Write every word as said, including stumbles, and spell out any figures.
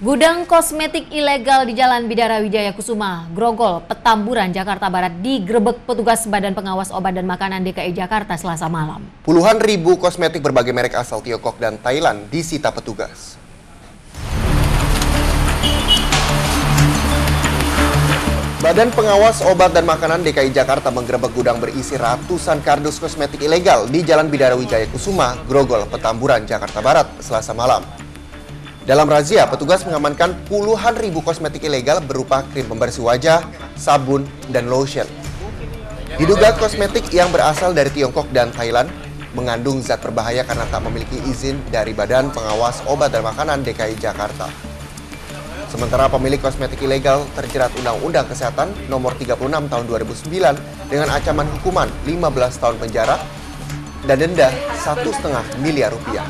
Gudang kosmetik ilegal di Jalan Bidara Wijaya Kusuma, Grogol, Petamburan, Jakarta Barat digerebek petugas Badan Pengawas Obat dan Makanan D K I Jakarta Selasa malam. Puluhan ribu kosmetik berbagai merek asal Tiongkok dan Thailand disita petugas. Badan Pengawas Obat dan Makanan D K I Jakarta menggerebek gudang berisi ratusan kardus kosmetik ilegal di Jalan Bidara Wijaya Kusuma, Grogol, Petamburan, Jakarta Barat, Selasa malam. Dalam razia, petugas mengamankan puluhan ribu kosmetik ilegal berupa krim pembersih wajah, sabun, dan lotion. Diduga kosmetik yang berasal dari Tiongkok dan Thailand mengandung zat berbahaya karena tak memiliki izin dari Badan Pengawas Obat dan Makanan D K I Jakarta. Sementara pemilik kosmetik ilegal terjerat Undang-Undang Kesehatan Nomor tiga puluh enam Tahun dua ribu sembilan dengan ancaman hukuman lima belas tahun penjara dan denda satu setengah miliar rupiah.